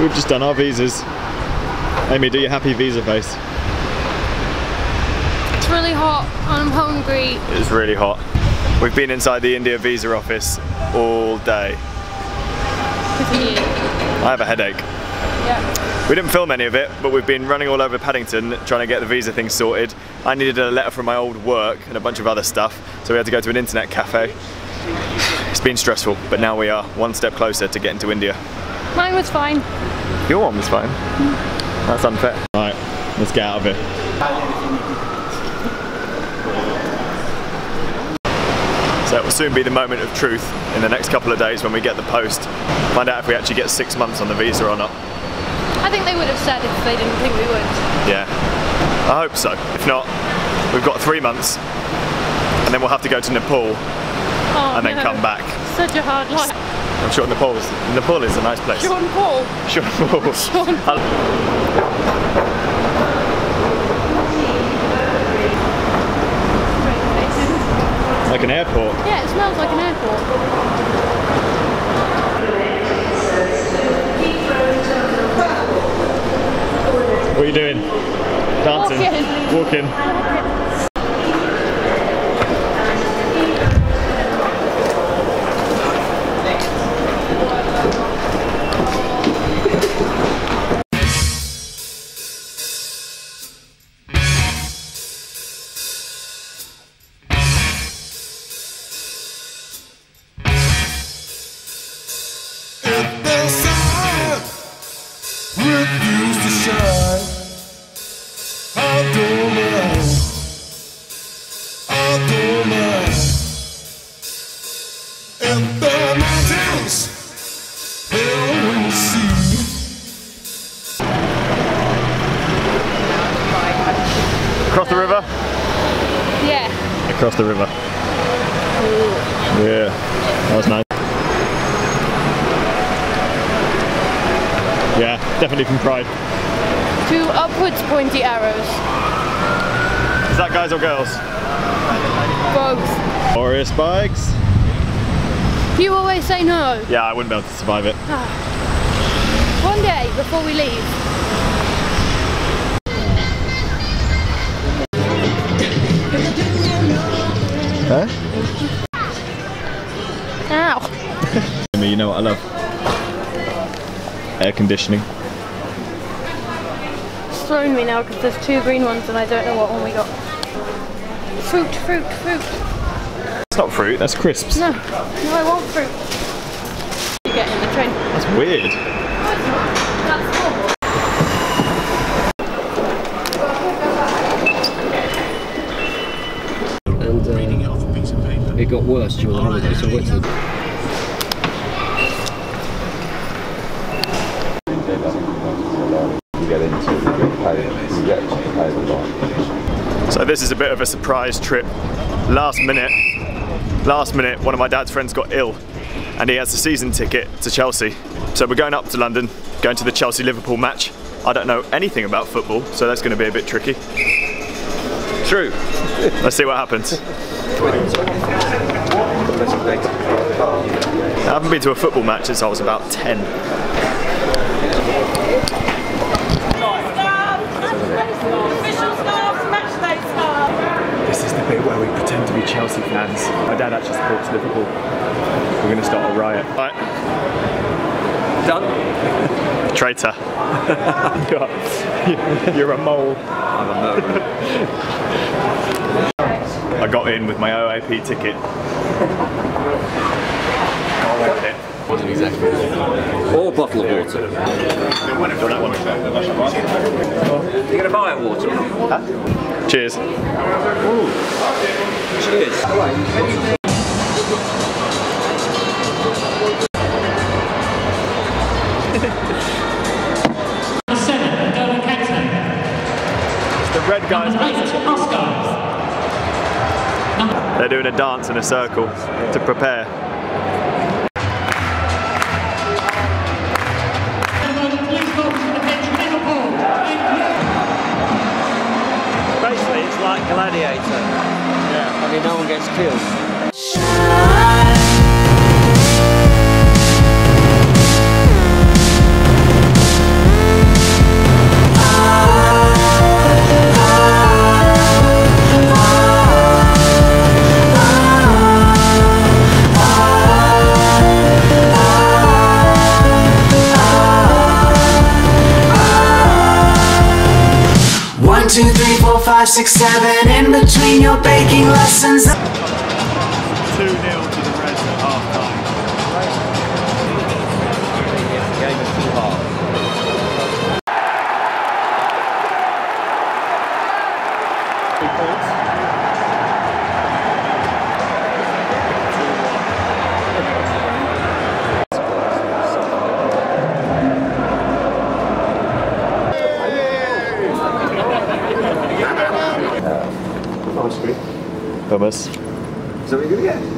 We've just done our visas. Amy, do your happy visa face. It's really hot, I'm hungry. It's really hot. We've been inside the India visa office all day. I have a headache. Yeah. We didn't film any of it, but we've been running all over Paddington trying to get the visa thing sorted. I needed a letter from my old work and a bunch of other stuff, so we had to go to an internet cafe. It's been stressful, but now we are one step closer to getting to India. Mine was fine. Your one was fine? Mm. That's unfair. Right, let's get out of here. So it will soon be the moment of truth in the next couple of days when we get the post. Find out if we actually get 6 months on the visa or not. I think they would have said if they didn't think we would. Yeah, I hope so. If not, we've got 3 months and then we'll have to go to Nepal and then come back. Such a hard life. I'm sure Nepal is a nice place. Sean Paul. Sean Paul. Sean Paul. Like an airport. Yeah, it smells like an airport. What are you doing? Dancing. Walking. Across the river? Yeah. Across the river. Ooh. Yeah, that was nice. Yeah, definitely from Pride. Two upwards pointy arrows. Is that guys or girls? Both. Warrior spikes. You always say no. Yeah, I wouldn't be able to survive it. One day before we leave. Huh? Ow! You know what I love? Air conditioning. It's throwing me now because there's two green ones and I don't know what one we got. Fruit, fruit, fruit. It's not fruit, that's crisps. No, I want fruit. You get in the train. That's weird. That's normal. It got worse during the holiday, so I went to the... So this is a bit of a surprise trip. Last minute, one of my dad's friends got ill and he has the season ticket to Chelsea. So we're going up to London, going to the Chelsea-Liverpool match. I don't know anything about football, so that's going to be a bit tricky. True. Let's see what happens. I haven't been to a football match since I was about 10. This is the bit where we pretend to be Chelsea fans. My dad actually supports Liverpool. We're going to start a riot. Right. Done. Traitor. You're a mole. I'm a mole. I got in with my OAP ticket. Wasn't exactly. Or a bottle of water. You're going to buy it water? Huh? Cheers. Ooh. Cheers. It's the red guys. They're doing a dance in a circle to prepare. Basically, it's like Gladiator. Yeah. I mean, no one gets killed. 5, 6, 7 in between your baking lessons. 2-0 to the Reds at half time. Game of two halves. Thomas. So we're good again.